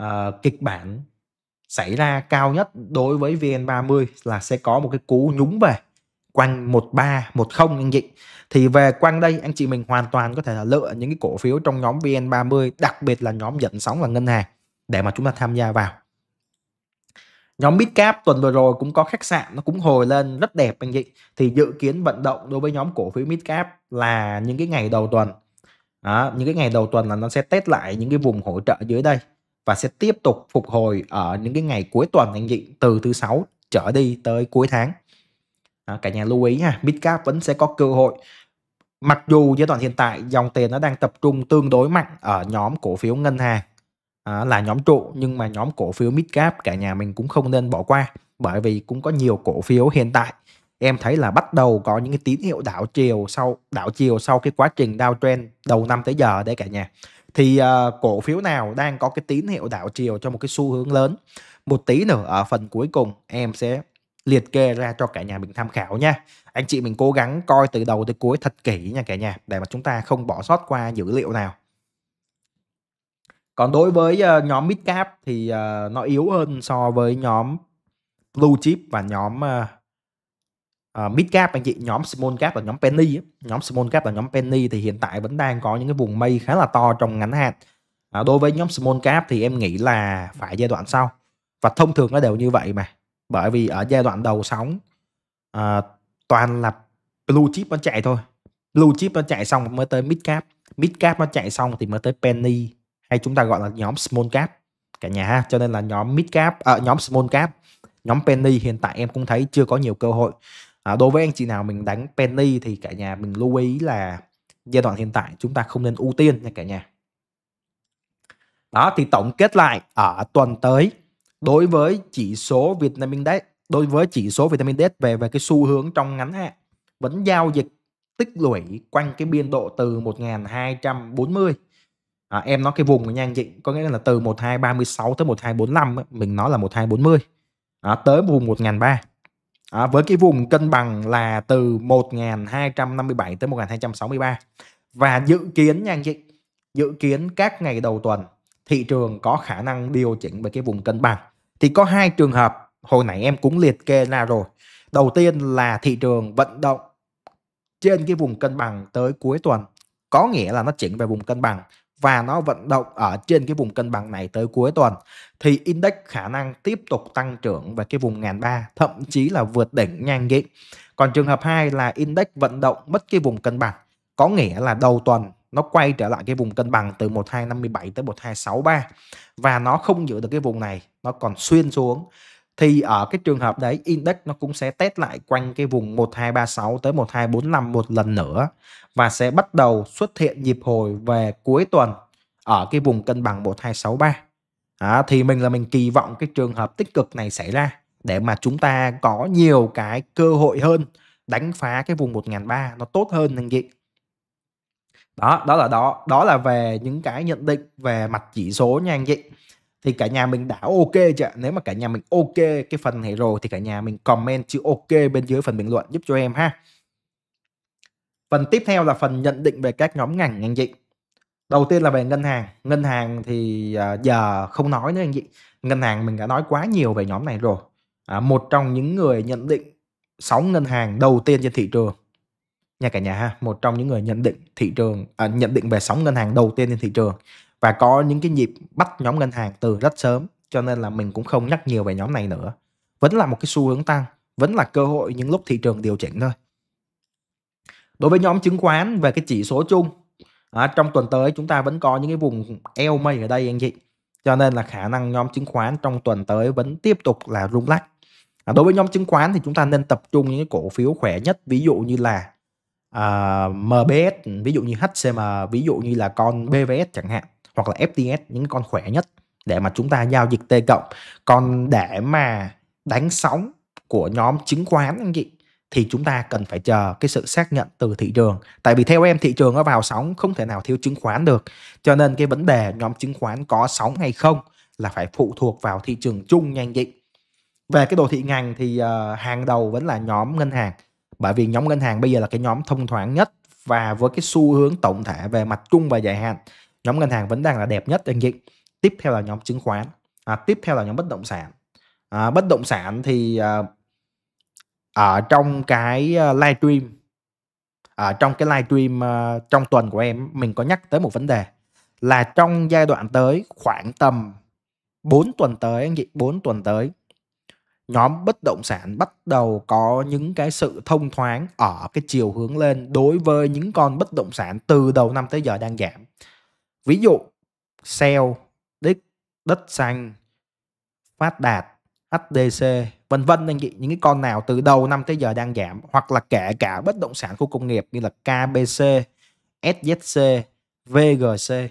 uh, kịch bản xảy ra cao nhất đối với vê en ba mươi là sẽ có một cái cú nhúng về quanh một ba một không anh chị. Thì về quanh đây anh chị mình hoàn toàn có thể là lựa những cái cổ phiếu trong nhóm vê en ba mươi, đặc biệt là nhóm dẫn sóng là ngân hàng để mà chúng ta tham gia vào. Nhóm Midcap tuần vừa rồi cũng có khách sạn, nó cũng hồi lên rất đẹp anh chị. Thì dự kiến vận động đối với nhóm cổ phiếu Midcap là những cái ngày đầu tuần. Đó, những cái ngày đầu tuần là nó sẽ test lại những cái vùng hỗ trợ dưới đây và sẽ tiếp tục phục hồi ở những cái ngày cuối tuần anh chị, từ thứ sáu trở đi tới cuối tháng. Đó, cả nhà lưu ý ha, Midcap vẫn sẽ có cơ hội. Mặc dù giai đoạn hiện tại dòng tiền nó đang tập trung tương đối mạnh ở nhóm cổ phiếu ngân hàng, à, là nhóm trụ, nhưng mà nhóm cổ phiếu Midcap cả nhà mình cũng không nên bỏ qua, bởi vì cũng có nhiều cổ phiếu hiện tại em thấy là bắt đầu có những cái tín hiệu đảo chiều sau đảo chiều sau cái quá trình downtrend đầu năm tới giờ đấy cả nhà. Thì uh, cổ phiếu nào đang có cái tín hiệu đảo chiều cho một cái xu hướng lớn, một tí nữa ở phần cuối cùng em sẽ liệt kê ra cho cả nhà mình tham khảo nha. Anh chị mình cố gắng coi từ đầu tới cuối thật kỹ nha cả nhà, để mà chúng ta không bỏ sót qua dữ liệu nào. Còn đối với uh, nhóm Midcap thì uh, nó yếu hơn so với nhóm Blue Chip và nhóm uh, uh, Midcap anh chị. Nhóm Small Cap và nhóm Penny. Nhóm Small Cap và nhóm Penny thì hiện tại vẫn đang có những cái vùng mây khá là to trong ngắn hạn. À, đối với nhóm Small Cap thì em nghĩ là phải giai đoạn sau. Và thông thường nó đều như vậy mà. Bởi vì ở giai đoạn đầu sóng uh, toàn là Blue Chip nó chạy thôi. Blue Chip nó chạy xong mới tới Midcap. Midcap nó chạy xong thì mới tới Penny, hay chúng ta gọi là nhóm Small Cap cả nhà ha. Cho nên là nhóm Midcap, à, nhóm Small Cap, nhóm Penny hiện tại em cũng thấy chưa có nhiều cơ hội. À, đối với anh chị nào mình đánh Penny thì cả nhà mình lưu ý là giai đoạn hiện tại chúng ta không nên ưu tiên nha cả nhà. Đó, thì tổng kết lại ở tuần tới đối với chỉ số Vietnamindex, đối với chỉ số Vietnamindex về về cái xu hướng trong ngắn hạn vẫn giao dịch tích lũy quanh cái biên độ từ một nghìn hai trăm bốn mươi. À, em nói cái vùng nha anh chị, có nghĩa là từ một nghìn hai trăm ba mươi sáu tới một nghìn hai trăm bốn mươi lăm mình nói là một nghìn hai trăm bốn mươi, à, tới vùng một nghìn ba trăm, à, với cái vùng cân bằng là từ một nghìn hai trăm năm mươi bảy tới một nghìn hai trăm sáu mươi ba. Và dự kiến nha anh chị, dự kiến các ngày đầu tuần thị trường có khả năng điều chỉnh về cái vùng cân bằng. Thì có hai trường hợp hồi nãy em cũng liệt kê ra rồi. Đầu tiên là thị trường vận động trên cái vùng cân bằng tới cuối tuần, có nghĩa là nó chỉnh về vùng cân bằng và nó vận động ở trên cái vùng cân bằng này tới cuối tuần, thì index khả năng tiếp tục tăng trưởng về cái vùng một nghìn ba trăm, thậm chí là vượt đỉnh nha anh chị. Còn trường hợp hai là index vận động mất cái vùng cân bằng, có nghĩa là đầu tuần nó quay trở lại cái vùng cân bằng từ một nghìn hai trăm năm mươi bảy tới một nghìn hai trăm sáu mươi ba và nó không giữ được cái vùng này, nó còn xuyên xuống. Thì ở cái trường hợp đấy index nó cũng sẽ test lại quanh cái vùng một nghìn hai trăm ba mươi sáu tới một nghìn hai trăm bốn mươi lăm một lần nữa và sẽ bắt đầu xuất hiện nhịp hồi về cuối tuần ở cái vùng cân bằng một nghìn hai trăm sáu mươi ba. Đó, thì mình là mình kỳ vọng cái trường hợp tích cực này xảy ra để mà chúng ta có nhiều cái cơ hội hơn đánh phá cái vùng một nghìn ba trăm nó tốt hơn anh chị. Đó, đó là đó, đó là về những cái nhận định về mặt chỉ số nha anh chị. Thì cả nhà mình đã ok chưa? Nếu mà cả nhà mình ok cái phần này rồi thì cả nhà mình comment chữ ok bên dưới phần bình luận giúp cho em ha. Phần tiếp theo là phần nhận định về các nhóm ngành anh chị. Đầu tiên là về ngân hàng. Ngân hàng thì giờ không nói nữa anh chị. Ngân hàng mình đã nói quá nhiều về nhóm này rồi. À, một trong những người nhận định sóng ngân hàng đầu tiên trên thị trường nha cả nhà ha. Một trong những người nhận định thị trường, à, nhận định về sóng ngân hàng đầu tiên trên thị trường. Và có những cái nhịp bắt nhóm ngân hàng từ rất sớm, cho nên là mình cũng không nhắc nhiều về nhóm này nữa. Vẫn là một cái xu hướng tăng, vẫn là cơ hội những lúc thị trường điều chỉnh thôi. Đối với nhóm chứng khoán về cái chỉ số chung, à, trong tuần tới chúng ta vẫn có những cái vùng eo mây ở đây anh chị. Cho nên là khả năng nhóm chứng khoán trong tuần tới vẫn tiếp tục là rung lắc. À, đối với nhóm chứng khoán thì chúng ta nên tập trung những cái cổ phiếu khỏe nhất, ví dụ như là à, em bê, ví dụ như hát xê em, ví dụ như là con bê vê ét chẳng hạn, hoặc là ép tê ét, những con khỏe nhất để mà chúng ta giao dịch T cộng. Còn để mà đánh sóng của nhóm chứng khoán anh chị thì chúng ta cần phải chờ cái sự xác nhận từ thị trường. Tại vì theo em thị trường nó vào sóng không thể nào thiếu chứng khoán được. Cho nên cái vấn đề nhóm chứng khoán có sóng hay không là phải phụ thuộc vào thị trường chung nhanh nhịn. Về cái đồ thị ngành thì uh, hàng đầu vẫn là nhóm ngân hàng. Bởi vì nhóm ngân hàng bây giờ là cái nhóm thông thoáng nhất, và với cái xu hướng tổng thể về mặt chung và dài hạn, nhóm ngân hàng vẫn đang là đẹp nhất anh chị. Tiếp theo là nhóm chứng khoán, à, tiếp theo là nhóm bất động sản. À, bất động sản thì à, ở trong cái live stream ở trong cái live stream à, trong tuần của em, mình có nhắc tới một vấn đề là trong giai đoạn tới khoảng tầm bốn tuần tới anh chị, bốn tuần tới nhóm bất động sản bắt đầu có những cái sự thông thoáng ở cái chiều hướng lên đối với những con bất động sản từ đầu năm tới giờ đang giảm. Ví dụ sale, đích, đất xanh, phát đạt, hát đê xê, vân vân anh chị, những cái con nào từ đầu năm tới giờ đang giảm, hoặc là kể cả bất động sản khu công nghiệp như là ca bê xê, ét zét xê, vê giê xê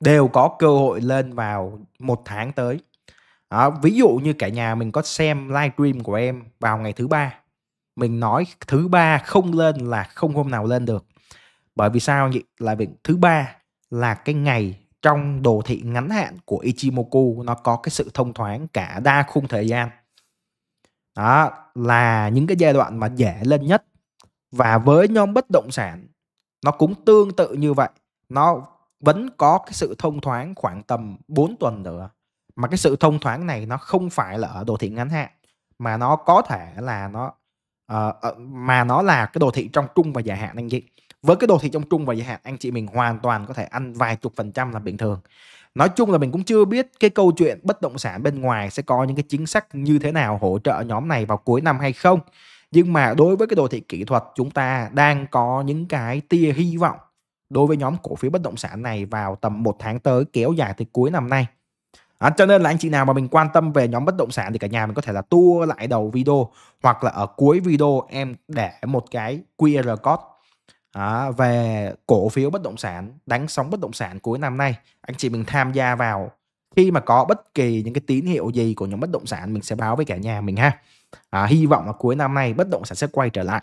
đều có cơ hội lên vào một tháng tới. Đó, ví dụ như cả nhà mình có xem livestream của em vào ngày thứ ba, mình nói thứ ba không lên là không hôm nào lên được. Bởi vì sao nhỉ? Là vì thứ ba là cái ngày trong đồ thị ngắn hạn của Ichimoku nó có cái sự thông thoáng cả đa khung thời gian. Đó là những cái giai đoạn mà dễ lên nhất. Và với nhóm bất động sản nó cũng tương tự như vậy, nó vẫn có cái sự thông thoáng khoảng tầm bốn tuần nữa. Mà cái sự thông thoáng này nó không phải là ở đồ thị ngắn hạn, mà nó có thể là nó uh, mà nó là cái đồ thị trong trung và dài hạn anh chị. Với cái đồ thị trong trung và dài hạn, anh chị mình hoàn toàn có thể ăn vài chục phần trăm là bình thường. Nói chung là mình cũng chưa biết cái câu chuyện bất động sản bên ngoài sẽ có những cái chính sách như thế nào hỗ trợ nhóm này vào cuối năm hay không. Nhưng mà đối với cái đồ thị kỹ thuật, chúng ta đang có những cái tia hy vọng đối với nhóm cổ phiếu bất động sản này vào tầm một tháng tới, kéo dài tới cuối năm nay. À, cho nên là anh chị nào mà mình quan tâm về nhóm bất động sản thì cả nhà mình có thể là tua lại đầu video, hoặc là ở cuối video em để một cái quy rờ code à, về cổ phiếu bất động sản, đánh sóng bất động sản cuối năm nay. Anh chị mình tham gia vào, khi mà có bất kỳ những cái tín hiệu gì của nhóm bất động sản mình sẽ báo với cả nhà mình ha. À, hy vọng là cuối năm nay bất động sản sẽ quay trở lại.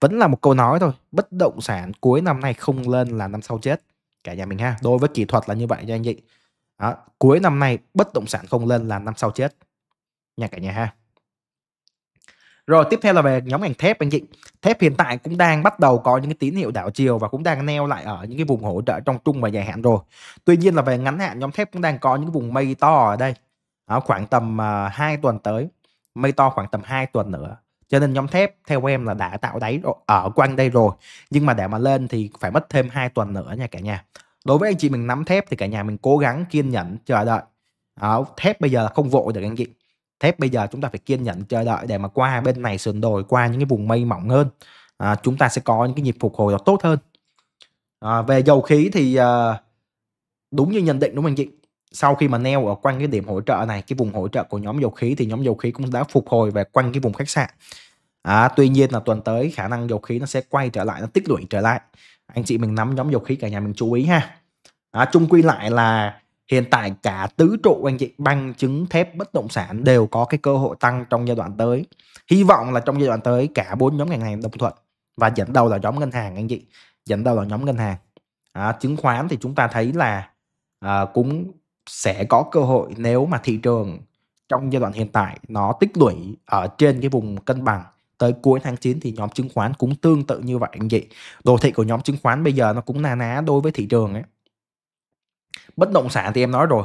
Vẫn là một câu nói thôi, bất động sản cuối năm nay không lên là năm sau chết cả nhà mình ha. Đối với kỹ thuật là như vậy cho anh chị. Đó, cuối năm nay bất động sản không lên là năm sau chết nha cả nhà ha. Rồi tiếp theo là về nhóm ngành thép anh chị. Thép hiện tại cũng đang bắt đầu có những cái tín hiệu đảo chiều và cũng đang neo lại ở những cái vùng hỗ trợ trong trung và dài hạn rồi. Tuy nhiên là về ngắn hạn, nhóm thép cũng đang có những vùng mây to ở đây. Đó, khoảng tầm uh, hai tuần tới, mây to khoảng tầm hai tuần nữa. Cho nên nhóm thép theo em là đã tạo đáy rồi, ở quanh đây rồi. Nhưng mà để mà lên thì phải mất thêm hai tuần nữa nha cả nhà. Đối với anh chị mình nắm thép thì cả nhà mình cố gắng kiên nhẫn chờ đợi. À, thép bây giờ là không vội được anh chị. Thép bây giờ chúng ta phải kiên nhẫn chờ đợi để mà qua bên này sườn đồi, qua những cái vùng mây mỏng hơn. À, chúng ta sẽ có những cái nhịp phục hồi tốt hơn. À, về dầu khí thì à, đúng như nhận định đúng không anh chị? Sau khi mà neo ở quanh cái điểm hỗ trợ này, cái vùng hỗ trợ của nhóm dầu khí, thì nhóm dầu khí cũng đã phục hồi về quanh cái vùng khách sạn. À, tuy nhiên là tuần tới khả năng dầu khí nó sẽ quay trở lại, nó tích lũy trở lại. Anh chị mình nắm nhóm dầu khí cả nhà mình chú ý ha. À, chung quy lại là hiện tại cả tứ trụ anh chị, băng, chứng, thép, bất động sản đều có cái cơ hội tăng trong giai đoạn tới. Hy vọng là trong giai đoạn tới cả bốn nhóm ngành này đồng thuận, và dẫn đầu là nhóm ngân hàng anh chị, dẫn đầu là nhóm ngân hàng. À, chứng khoán thì chúng ta thấy là à, cũng sẽ có cơ hội nếu mà thị trường trong giai đoạn hiện tại nó tích lũy ở trên cái vùng cân bằng. Tới cuối tháng chín thì nhóm chứng khoán cũng tương tự như vậy anh chị. Đồ thị của nhóm chứng khoán bây giờ nó cũng na ná đối với thị trường ấy. Bất động sản thì em nói rồi.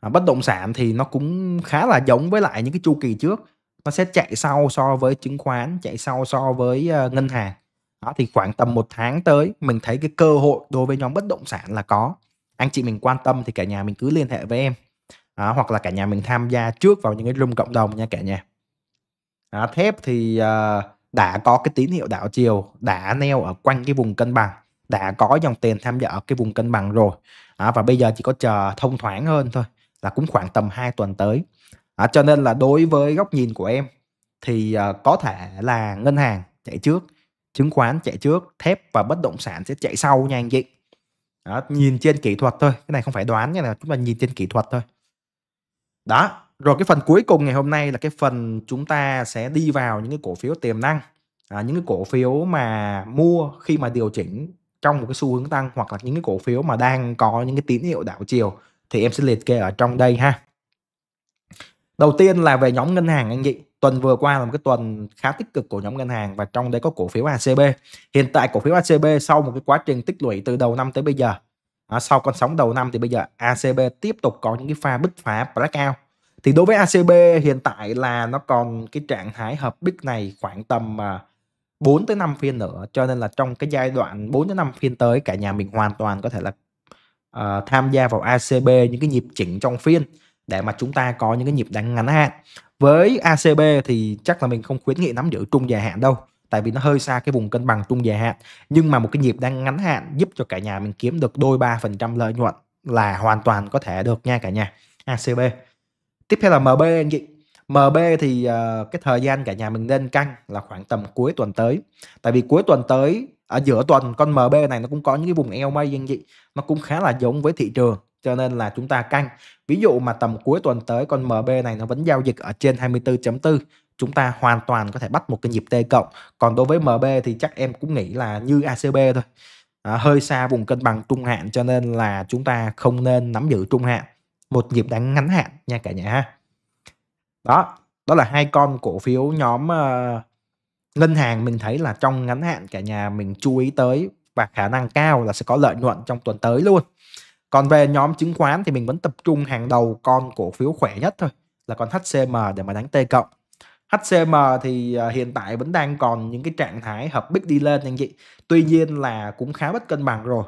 À, bất động sản thì nó cũng khá là giống với lại những cái chu kỳ trước. Nó sẽ chạy sau so với chứng khoán, chạy sau so với uh, ngân hàng. Đó, thì khoảng tầm một tháng tới mình thấy cái cơ hội đối với nhóm bất động sản là có. Anh chị mình quan tâm thì cả nhà mình cứ liên hệ với em. À, hoặc là cả nhà mình tham gia trước vào những cái room cộng đồng nha cả nhà. À, thép thì uh, đã có cái tín hiệu đảo chiều, đã neo ở quanh cái vùng cân bằng, đã có dòng tiền tham gia ở cái vùng cân bằng rồi. À, và bây giờ chỉ có chờ thông thoáng hơn thôi, là cũng khoảng tầm hai tuần tới. À, cho nên là đối với góc nhìn của em thì uh, có thể là ngân hàng chạy trước, chứng khoán chạy trước, thép và bất động sản sẽ chạy sau nha anh chị. Đó, nhìn trên kỹ thuật thôi, cái này không phải đoán nha, là chúng ta nhìn trên kỹ thuật thôi. Đó. Rồi cái phần cuối cùng ngày hôm nay là cái phần chúng ta sẽ đi vào những cái cổ phiếu tiềm năng. à, những cái cổ phiếu mà mua khi mà điều chỉnh trong một cái xu hướng tăng, hoặc là những cái cổ phiếu mà đang có những cái tín hiệu đảo chiều thì em sẽ liệt kê ở trong đây ha. Đầu tiên là về nhóm ngân hàng anh chị. Tuần vừa qua là một cái tuần khá tích cực của nhóm ngân hàng, và trong đấy có cổ phiếu a xê bê. Hiện tại cổ phiếu a xê bê sau một cái quá trình tích lũy từ đầu năm tới bây giờ, à, sau con sóng đầu năm thì bây giờ a xê bê tiếp tục có những cái pha bứt phá blackout. Thì đối với a xê bê hiện tại là nó còn cái trạng thái hợp bích này khoảng tầm bốn tới năm phiên nữa, cho nên là trong cái giai đoạn bốn tới năm phiên tới, cả nhà mình hoàn toàn có thể là uh, tham gia vào a xê bê những cái nhịp chỉnh trong phiên để mà chúng ta có những cái nhịp đánh ngắn hạn. Với a xê bê thì chắc là mình không khuyến nghị nắm giữ trung dài hạn đâu, tại vì nó hơi xa cái vùng cân bằng trung dài hạn. Nhưng mà một cái nhịp đánh ngắn hạn giúp cho cả nhà mình kiếm được đôi ba phần trăm lợi nhuận là hoàn toàn có thể được nha cả nhà, a xê bê. Tiếp theo là em bê anh chị. em bê thì uh, cái thời gian cả nhà mình nên canh là khoảng tầm cuối tuần tới. Tại vì cuối tuần tới, ở giữa tuần con em bê này nó cũng có những cái vùng eo mây anh chị. Nó cũng khá là giống với thị trường, cho nên là chúng ta canh. Ví dụ mà tầm cuối tuần tới con em bê này nó vẫn giao dịch ở trên hai mươi tư chấm bốn, chúng ta hoàn toàn có thể bắt một cái nhịp T cộng. Còn đối với em bê thì chắc em cũng nghĩ là như a xê bê thôi, à, hơi xa vùng cân bằng trung hạn, cho nên là chúng ta không nên nắm giữ trung hạn, một nhịp đánh ngắn hạn nha cả nhà ha. Đó, đó là hai con cổ phiếu nhóm uh, ngân hàng mình thấy là trong ngắn hạn cả nhà mình chú ý tới và khả năng cao là sẽ có lợi nhuận trong tuần tới luôn. Còn về nhóm chứng khoán thì mình vẫn tập trung hàng đầu con cổ phiếu khỏe nhất thôi, là con hát xê em để mà đánh T cộng. hát xê em thì hiện tại vẫn đang còn những cái trạng thái hợp bích đi lên anh chị. Tuy nhiên là cũng khá bất cân bằng rồi.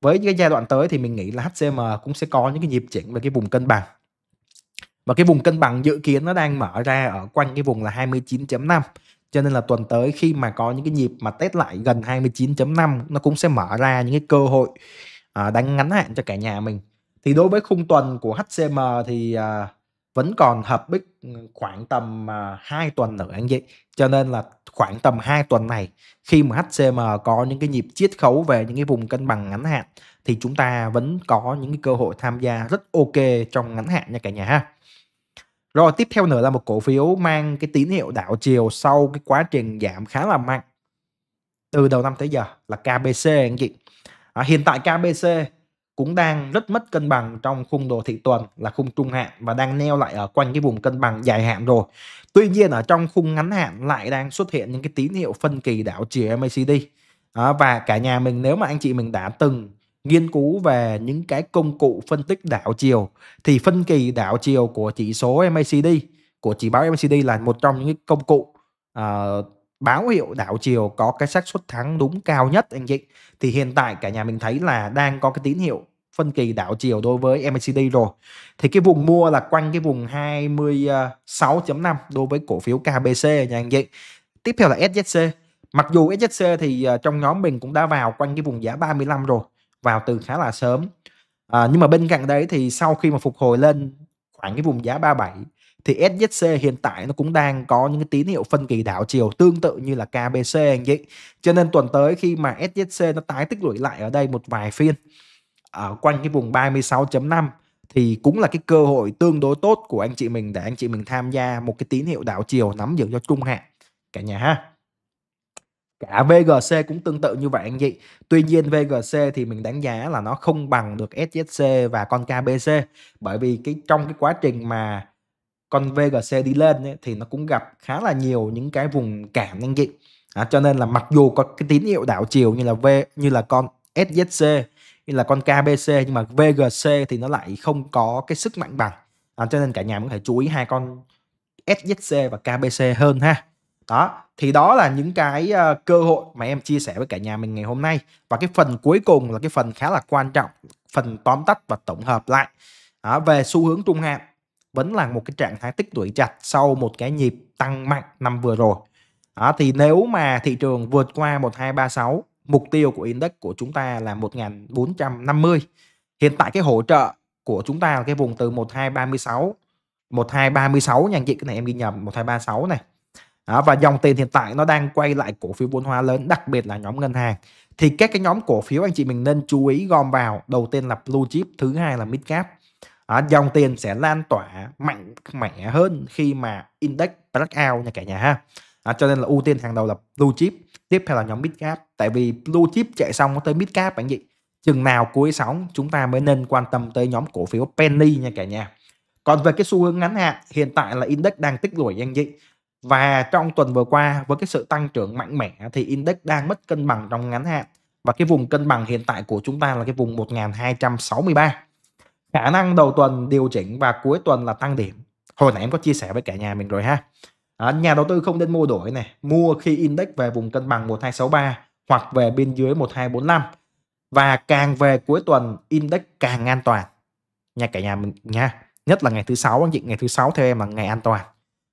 Với cái giai đoạn tới thì mình nghĩ là hát xê em cũng sẽ có những cái nhịp chỉnh về cái vùng cân bằng. Và cái vùng cân bằng dự kiến nó đang mở ra ở quanh cái vùng là hai mươi chín chấm năm. Cho nên là tuần tới khi mà có những cái nhịp mà test lại gần hai mươi chín chấm năm, nó cũng sẽ mở ra những cái cơ hội đánh ngắn hạn cho cả nhà mình. Thì đối với khung tuần của hát xê em thì à, vẫn còn hợp bích khoảng tầm à, hai tuần nữa anh chị. Cho nên là khoảng tầm hai tuần này, khi mà hát xê em có những cái nhịp chiết khấu về những cái vùng cân bằng ngắn hạn, thì chúng ta vẫn có những cái cơ hội tham gia rất ok trong ngắn hạn nha cả nhà ha. Rồi tiếp theo nữa là một cổ phiếu mang cái tín hiệu đảo chiều sau cái quá trình giảm khá là mạnh từ đầu năm tới giờ là ca bê xê anh chị. À, hiện tại ca bê xê cũng đang rất mất cân bằng trong khung đồ thị tuần là khung trung hạn, và đang neo lại ở quanh cái vùng cân bằng dài hạn rồi. Tuy nhiên ở trong khung ngắn hạn lại đang xuất hiện những cái tín hiệu phân kỳ đảo chiều em a xê đê. À, và cả nhà mình, nếu mà anh chị mình đã từng nghiên cứu về những cái công cụ phân tích đảo chiều thì phân kỳ đảo chiều của chỉ số em a xê đê, của chỉ báo em a xê đê là một trong những công cụ à, báo hiệu đảo chiều có cái xác suất thắng đúng cao nhất anh chị. Thì hiện tại cả nhà mình thấy là đang có cái tín hiệu phân kỳ đảo chiều đối với em a xê đê rồi. Thì cái vùng mua là quanh cái vùng hai mươi sáu chấm năm đối với cổ phiếu ca bê xê nha anh chị. Tiếp theo là ét zét xê. Mặc dù ét zét xê thì trong nhóm mình cũng đã vào quanh cái vùng giá ba mươi lăm rồi, vào từ khá là sớm. À, nhưng mà bên cạnh đấy thì sau khi mà phục hồi lên khoảng cái vùng giá ba mươi bảy thì ét zét xê hiện tại nó cũng đang có những cái tín hiệu phân kỳ đảo chiều tương tự như là ca bê xê anh chị. Cho nên tuần tới khi mà ét zét xê nó tái tích lũy lại ở đây một vài phiên ở quanh cái vùng ba mươi sáu chấm năm thì cũng là cái cơ hội tương đối tốt của anh chị mình để anh chị mình tham gia một cái tín hiệu đảo chiều nắm giữ cho trung hạn cả nhà ha. Cả vê giê xê cũng tương tự như vậy anh chị. Tuy nhiên vê giê xê thì mình đánh giá là nó không bằng được ét zét xê và con ca bê xê, bởi vì cái trong cái quá trình mà con vê giê xê đi lên ấy, thì nó cũng gặp khá là nhiều những cái vùng cản anh chị. À, cho nên là mặc dù có cái tín hiệu đảo chiều như là v như là con ét zét xê, như là con ca bê xê, nhưng mà vê giê xê thì nó lại không có cái sức mạnh bằng. À, cho nên cả nhà cũng phải chú ý hai con ét zét xê và ca bê xê hơn ha. Đó, thì đó là những cái uh, cơ hội mà em chia sẻ với cả nhà mình ngày hôm nay. Và cái phần cuối cùng là cái phần khá là quan trọng, phần tóm tắt và tổng hợp lại. Đó, về xu hướng trung hạn vẫn là một cái trạng thái tích lũy chặt sau một cái nhịp tăng mạnh năm vừa rồi. Đó, thì nếu mà thị trường vượt qua một hai ba sáu, mục tiêu của index của chúng ta là một nghìn bốn trăm năm mươi. Hiện tại cái hỗ trợ của chúng ta là cái vùng từ một hai ba sáu, một hai ba sáu nha anh chị, cái này em ghi nhầm một hai ba sáu này. Đó, và dòng tiền hiện tại nó đang quay lại cổ phiếu vốn hóa lớn, đặc biệt là nhóm ngân hàng. Thì các cái nhóm cổ phiếu anh chị mình nên chú ý gom vào, đầu tiên là blue chip, thứ hai là mid cap. À, dòng tiền sẽ lan tỏa mạnh mẽ hơn khi mà index blackout nha cả nhà ha. à, cho nên là ưu tiên hàng đầu là blue chip, tiếp theo là nhóm mid cap. Tại vì blue chip chạy xong nó tới mid cap bạn chị, chừng nào cuối sóng chúng ta mới nên quan tâm tới nhóm cổ phiếu penny nha cả nhà. Còn về cái xu hướng ngắn hạn, hiện tại là index đang tích lũy anh chị, và trong tuần vừa qua với cái sự tăng trưởng mạnh mẽ thì index đang mất cân bằng trong ngắn hạn, và cái vùng cân bằng hiện tại của chúng ta là cái vùng một nghìn hai trăm sáu mươi ba. Khả năng đầu tuần điều chỉnh và cuối tuần là tăng điểm. Hồi nãy em có chia sẻ với cả nhà mình rồi ha. À, nhà đầu tư không nên mua đổi này, mua khi index về vùng cân bằng một nghìn hai trăm sáu mươi ba hoặc về bên dưới một nghìn hai trăm bốn mươi lăm, và càng về cuối tuần index càng an toàn nha cả nhà mình nha. Nhất là ngày thứ sáu anh chị, ngày thứ sáu theo em là ngày an toàn.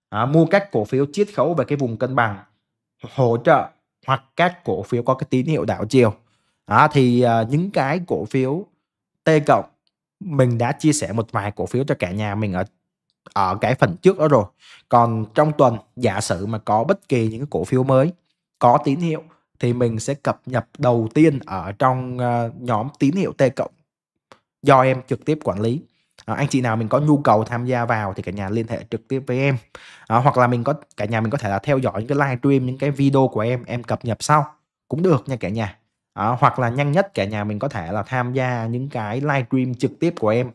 À, mua các cổ phiếu chiết khấu về cái vùng cân bằng hỗ trợ hoặc các cổ phiếu có cái tín hiệu đảo chiều. À, thì à, những cái cổ phiếu T cộng mình đã chia sẻ một vài cổ phiếu cho cả nhà mình ở ở cái phần trước đó rồi. Còn trong tuần giả sử mà có bất kỳ những cổ phiếu mới có tín hiệu thì mình sẽ cập nhật đầu tiên ở trong uh, nhóm tín hiệu T cộng do em trực tiếp quản lý. À, anh chị nào mình có nhu cầu tham gia vào thì cả nhà liên hệ trực tiếp với em, à, hoặc là mình có cả nhà mình có thể là theo dõi những cái live stream, những cái video của em em cập nhật sau cũng được nha cả nhà. À, hoặc là nhanh nhất cả nhà mình có thể là tham gia những cái live stream trực tiếp của em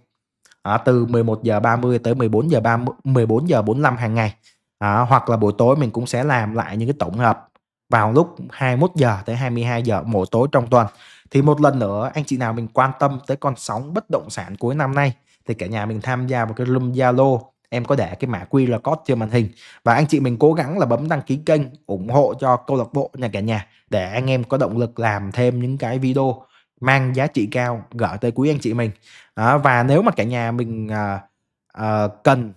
à, từ mười một giờ ba mươi tới mười bốn giờ ba mươi, mười bốn giờ bốn mươi lăm hàng ngày, à, hoặc là buổi tối mình cũng sẽ làm lại những cái tổng hợp vào lúc hai mươi mốt giờ tới hai mươi hai giờ mỗi tối trong tuần. Thì một lần nữa anh chị nào mình quan tâm tới con sóng bất động sản cuối năm nay thì cả nhà mình tham gia vào cái room Zalo, em có để cái mã quy rờ code trên màn hình, và anh chị mình cố gắng là bấm đăng ký kênh ủng hộ cho câu lạc bộ nha cả nhà, để anh em có động lực làm thêm những cái video mang giá trị cao gửi tới quý anh chị mình. À, và nếu mà cả nhà mình à, à, cần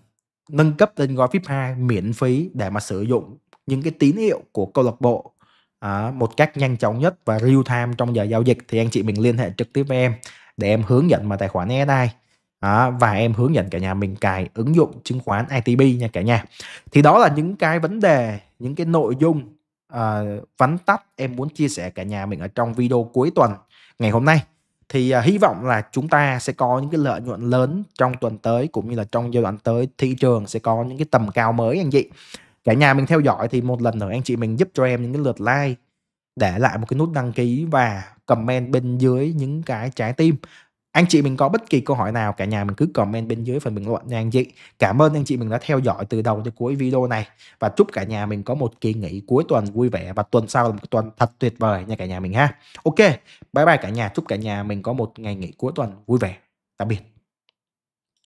nâng cấp lên gói VIP hai miễn phí để mà sử dụng những cái tín hiệu của câu lạc bộ à, một cách nhanh chóng nhất và real time trong giờ giao dịch, thì anh chị mình liên hệ trực tiếp với em để em hướng dẫn mà tài khoản ét ét i. À, và em hướng dẫn cả nhà mình cài ứng dụng chứng khoán i tê bê nha cả nhà. Thì đó là những cái vấn đề, những cái nội dung à, vắn tắt em muốn chia sẻ cả nhà mình ở trong video cuối tuần ngày hôm nay. Thì à, hy vọng là chúng ta sẽ có những cái lợi nhuận lớn trong tuần tới, cũng như là trong giai đoạn tới thị trường sẽ có những cái tầm cao mới anh chị. Cả nhà mình theo dõi thì một lần nữa anh chị mình giúp cho em những cái lượt like, để lại một cái nút đăng ký và comment bên dưới những cái trái tim. Anh chị mình có bất kỳ câu hỏi nào cả nhà mình cứ comment bên dưới phần bình luận nha anh chị. Cảm ơn anh chị mình đã theo dõi từ đầu tới cuối video này, và chúc cả nhà mình có một kỳ nghỉ cuối tuần vui vẻ, và tuần sau là một tuần thật tuyệt vời nha cả nhà mình ha. Ok, bye bye cả nhà, chúc cả nhà mình có một ngày nghỉ cuối tuần vui vẻ. Tạm biệt.